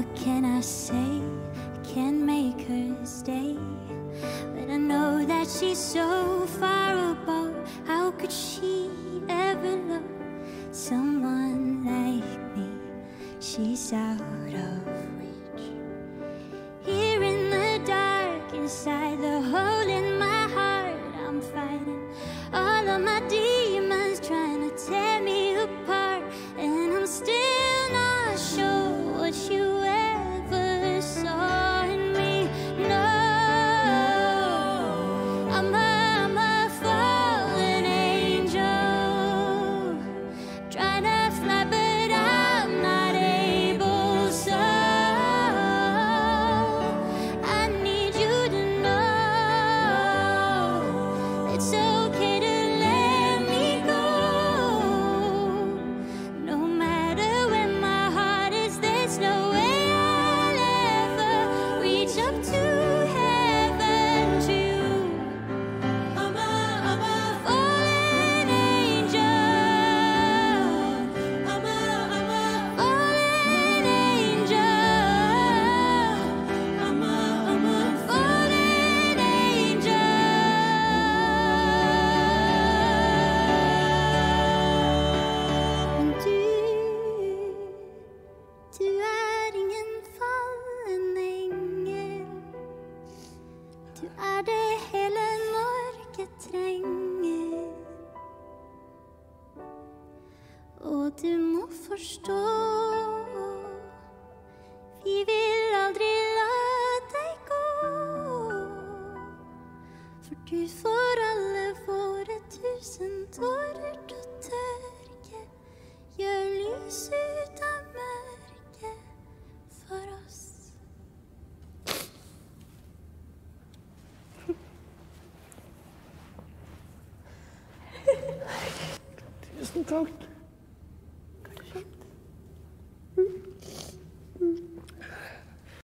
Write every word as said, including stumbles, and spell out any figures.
What can I say? I can't make her stay, but I know that she's so far above. How could she ever love someone like me? She's out of reach. Here in the dark, inside the hole in my heart, I'm fighting all of my demons trying to tear me apart, and I'm still not sure what you ever saw in me. No, I'm a, I'm a fallen angel, trying to fly but I'm not able. So I need you to know it's okay to let me go. No matter where my heart is, there's no way I'll ever reach up to heaven too. I'm a, I'm a fallen angel. I'm a, I'm a fallen angel. I'm a, I'm a fallen angel. Du, du er ingen fallen engel. Du er det hele Norge trenger. Og du må forstå, vi vil aldri la deg gå. For du får alle våre tusen tårer til å tørke. Gjør lys ut av mørket for oss. Tusen takk.